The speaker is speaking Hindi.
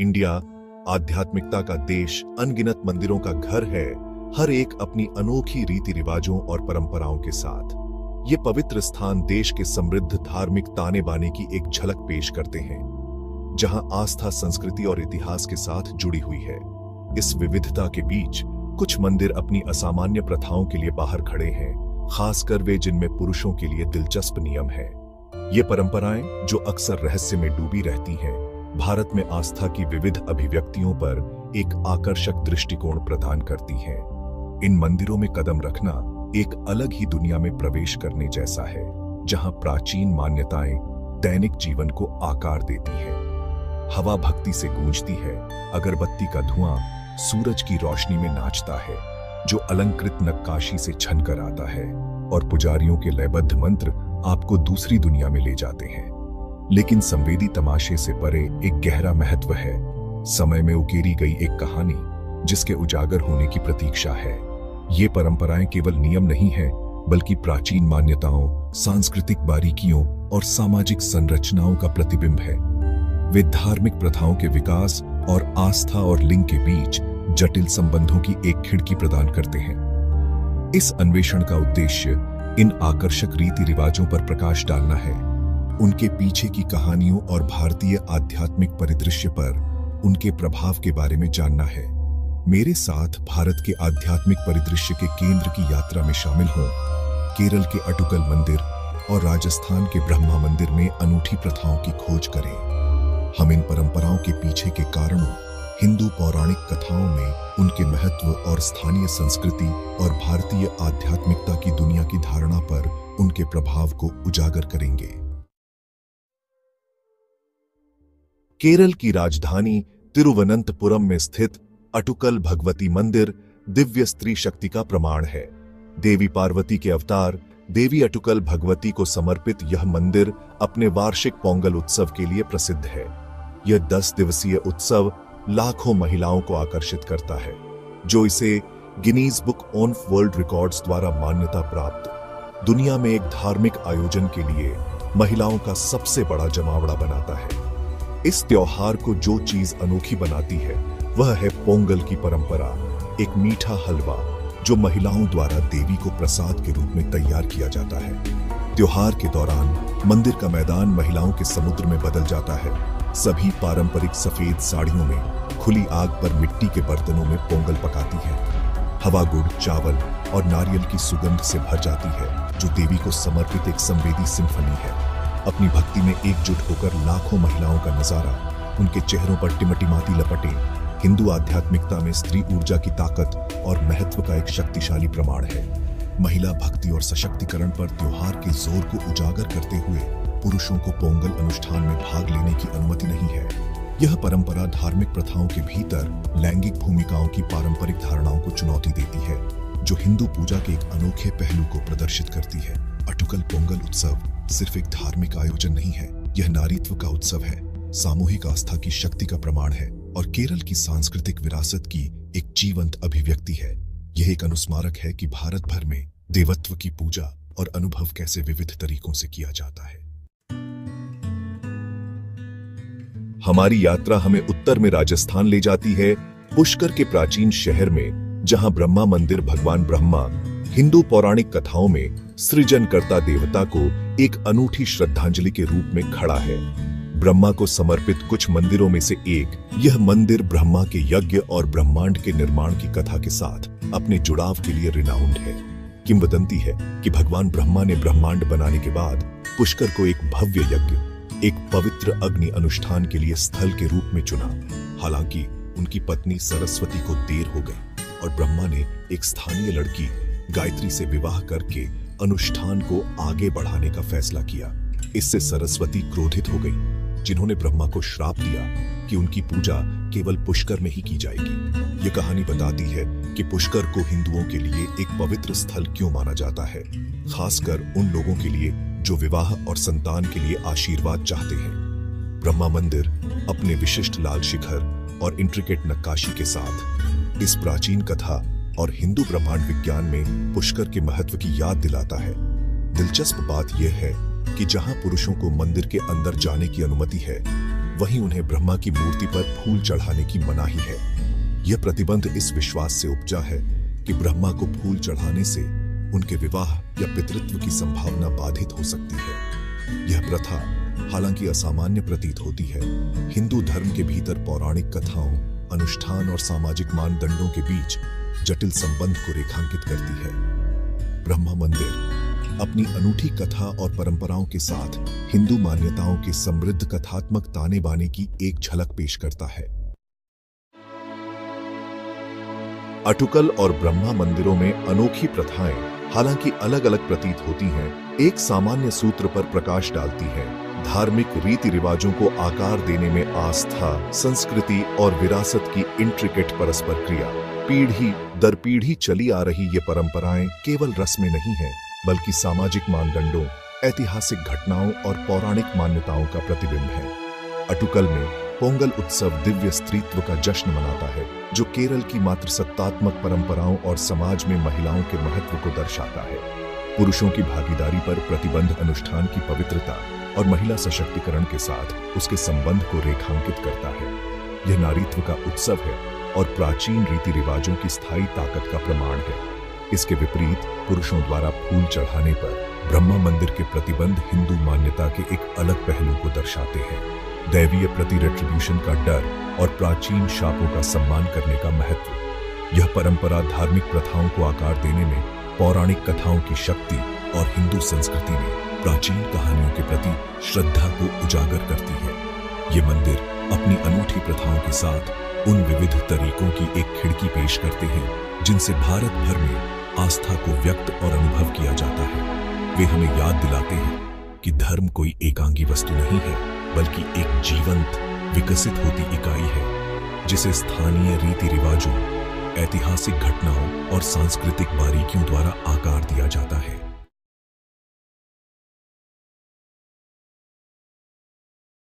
इंडिया आध्यात्मिकता का देश, अनगिनत मंदिरों का घर है, हर एक अपनी अनोखी रीति रिवाजों और परंपराओं के साथ। ये पवित्र स्थान देश के समृद्ध धार्मिक ताने बाने की एक झलक पेश करते हैं, जहां आस्था, संस्कृति और इतिहास के साथ जुड़ी हुई है। इस विविधता के बीच कुछ मंदिर अपनी असामान्य प्रथाओं के लिए बाहर खड़े हैं, खासकर वे जिनमें पुरुषों के लिए दिलचस्प नियम है। ये परंपराएं, जो अक्सर रहस्य में डूबी रहती हैं, भारत में आस्था की विविध अभिव्यक्तियों पर एक आकर्षक दृष्टिकोण प्रदान करती हैं। इन मंदिरों में कदम रखना एक अलग ही दुनिया में प्रवेश करने जैसा है, जहां प्राचीन मान्यताएं दैनिक जीवन को आकार देती हैं। हवा भक्ति से गूंजती है, अगरबत्ती का धुआं सूरज की रोशनी में नाचता है, जो अलंकृत नक्काशी से छनकर आता है, और पुजारियों के लयबद्ध मंत्र आपको दूसरी दुनिया में ले जाते हैं। लेकिन संवेदी तमाशे से परे एक गहरा महत्व है, समय में उकेरी गई एक कहानी, जिसके उजागर होने की प्रतीक्षा है। ये परंपराएं केवल नियम नहीं है, बल्कि प्राचीन मान्यताओं, सांस्कृतिक बारीकियों और सामाजिक संरचनाओं का प्रतिबिंब है। वे धार्मिक प्रथाओं के विकास और आस्था और लिंग के बीच जटिल संबंधों की एक खिड़की प्रदान करते हैं। इस अन्वेषण का उद्देश्य इन आकर्षक रीति रिवाजों पर प्रकाश डालना है, उनके पीछे की कहानियों और भारतीय आध्यात्मिक परिदृश्य पर उनके प्रभाव के बारे में जानना है। मेरे साथ भारत के आध्यात्मिक परिदृश्य के केंद्र की यात्रा में शामिल हों। केरल के अटुकल मंदिर और राजस्थान के ब्रह्मा मंदिर में अनूठी प्रथाओं की खोज करें। हम इन परंपराओं के पीछे के कारणों, हिंदू पौराणिक कथाओं में उनके महत्व और स्थानीय संस्कृति और भारतीय आध्यात्मिकता की दुनिया की धारणा पर उनके प्रभाव को उजागर करेंगे। केरल की राजधानी तिरुवनंतपुरम में स्थित अटुकल भगवती मंदिर दिव्य स्त्री शक्ति का प्रमाण है। देवी पार्वती के अवतार देवी अटुकल भगवती को समर्पित यह मंदिर अपने वार्षिक पोंगल उत्सव के लिए प्रसिद्ध है। यह 10 दिवसीय उत्सव लाखों महिलाओं को आकर्षित करता है, जो इसे Guinness book of world records द्वारा मान्यता प्राप्त दुनिया में एक धार्मिक आयोजन के लिए महिलाओं का सबसे बड़ा जमावड़ा बनाता है। इस त्योहार को जो चीज अनोखी बनाती है, वह है पोंगल की परंपरा, एक मीठा हलवा जो महिलाओं द्वारा देवी को प्रसाद के रूप में तैयार किया जाता है। त्योहार के दौरान मंदिर का मैदान महिलाओं के समुद्र में बदल जाता है। सभी पारंपरिक सफेद साड़ियों में खुली आग पर मिट्टी के बर्तनों में पोंगल पकाती हैं। हवा गुड़, चावल और नारियल की सुगंध से भर जाती है, जो देवी को समर्पित एक संवेदी सिम्फनी है। अपनी भक्ति में एकजुट होकर लाखों महिलाओं का नजारा, उनके चेहरों पर टिमटिमाती लपटें, हिंदू आध्यात्मिकता में स्त्री ऊर्जा की ताकत और महत्व का एक शक्तिशाली प्रमाण है। महिला भक्ति और सशक्तिकरण पर त्योहार के जोर को उजागर करते हुए पुरुषों को पोंगल अनुष्ठान में भाग लेने की अनुमति नहीं है। यह परंपरा धार्मिक प्रथाओं के भीतर लैंगिक भूमिकाओं की पारंपरिक धारणाओं को चुनौती देती है, जो हिंदू पूजा के एक अनोखे पहलू को प्रदर्शित करती है। अटुकल पोंगल उत्सव सिर्फ एक धार्मिक आयोजन नहीं है, यह नारीत्व का उत्सव है, सामूहिक आस्था की शक्ति का प्रमाण है और केरल की सांस्कृतिक विरासत की एक जीवंत अभिव्यक्ति है। यह एक अनुस्मारक है कि भारत भर में देवत्व की पूजा और अनुभव कैसे विविध तरीकों से किया जाता है। हमारी यात्रा हमें उत्तर में राजस्थान ले जाती है, पुष्कर के प्राचीन शहर में, जहां ब्रह्मा मंदिर भगवान ब्रह्मा, हिंदू पौराणिक कथाओं में सृजनकर्ता देवता को एक अनूठी श्रद्धांजलि के रूप में खड़ा है। ब्रह्मा को समर्पित कुछ मंदिरों में से एक, यह मंदिर ब्रह्मा के यज्ञ और ब्रह्मांड के निर्माण की कथा के साथ अपने जुड़ाव के लिए रिनाउंड है। किंवदंती है कि भगवान ब्रह्मा ने ब्रह्मांड बनाने के बाद पुष्कर को एक भव्य यज्ञ, एक पवित्र अग्नि अनुष्ठान के लिए स्थल के रूप में चुना। हालांकि उनकी पत्नी सरस्वती को देर हो गई और ब्रह्मा ने एक स्थानीय लड़की गायत्री से विवाह करके अनुष्ठान को आगे बढ़ाने का फैसला किया। इससे सरस्वती क्रोधित हो गई, जिन्होंने ब्रह्मा को श्राप दिया कि उनकी पूजा केवल पुष्कर में ही की जाएगी। ये कहानी बताती है कि पुष्कर को हिंदुओं के लिए एक पवित्र स्थल क्यों माना जाता है, खासकर उन लोगों के लिए जो विवाह और संतान के लिए आशीर्वाद चाहते हैं। ब्रह्मा मंदिर अपने विशिष्ट लाल शिखर और इंट्रिकेट नक्काशी के साथ इस प्राचीन कथा और हिंदू ब्रह्मांड विज्ञान में पुष्कर के महत्व की याद दिलाता है। दिलचस्प बात यह है कि जहां पुरुषों को मंदिर के अंदर जाने की अनुमति है, वहीं उन्हें ब्रह्मा की मूर्ति पर फूल चढ़ाने की मनाही है। यह प्रतिबंध इस विश्वास से उपजा है कि ब्रह्मा को फूल चढ़ाने से उनके विवाह या पितृत्व की संभावना बाधित हो सकती है। यह प्रथा हालांकि असामान्य प्रतीत होती है, हिंदू धर्म के भीतर पौराणिक कथाओं, अनुष्ठान और सामाजिक मानदंडों के बीच जटिल संबंध को रेखांकित करती है। ब्रह्मा मंदिर अपनी अनूठी कथा और परंपराओं के साथ हिंदू मान्यताओं के समृद्ध कथात्मक ताने बाने की एक झलक पेश करता है। अटुकल और ब्रह्मा मंदिरों में अनोखी प्रथाएं हालांकि अलग अलग प्रतीत होती हैं, एक सामान्य सूत्र पर प्रकाश डालती हैं। धार्मिक रीति रिवाजों को आकार देने में आस्था, संस्कृति और विरासत की इंट्रिकेट परस्पर क्रिया। पीढ़ी दर पीढ़ी चली आ रही ये परंपराएं केवल रस्में नहीं हैं, बल्कि सामाजिक मानदंडों, ऐतिहासिक घटनाओं और पौराणिक मान्यताओं का प्रतिबिंब है। अटुकल में पोंगल उत्सव दिव्य स्त्रीत्व का जश्न मनाता है, जो केरल की मातृसत्तात्मक परंपराओं और समाज में महिलाओं के महत्व को दर्शाता है। पुरुषों की भागीदारी पर प्रतिबंध अनुष्ठान की पवित्रता और महिला सशक्तिकरण के साथ उसके संबंध को रेखांकित करता है। यह नारीत्व का उत्सव है और प्राचीन रीति रिवाजों की स्थायी ताकत का प्रमाण है। इसके विपरीत पुरुषों द्वारा फूल चढ़ाने पर ब्रह्मा मंदिर के प्रतिबंध हिंदू मान्यता के एक अलग पहलू को दर्शाते हैं। दैवीय प्रति रेट्रिब्यूशन का डर और प्राचीन शापों का सम्मान करने का महत्व। यह परंपरा धार्मिक प्रथाओं को आकार देने में पौराणिक कथाओं की शक्ति और हिंदू संस्कृति में प्राचीन कहानियों के प्रति श्रद्धा को उजागर करती है। ये मंदिर अपनी अनूठी प्रथाओं के साथ उन विविध तरीकों की एक खिड़की पेश करते हैं जिनसे भारत भर में आस्था को व्यक्त और अनुभव किया जाता है। वे हमें याद दिलाते हैं कि धर्म कोई एकांगी वस्तु नहीं है, बल्कि एक जीवंत, विकसित होती इकाई है जिसे स्थानीय रीति रिवाजों, ऐतिहासिक घटनाओं और सांस्कृतिक बारीकियों द्वारा आकार दिया जाता है।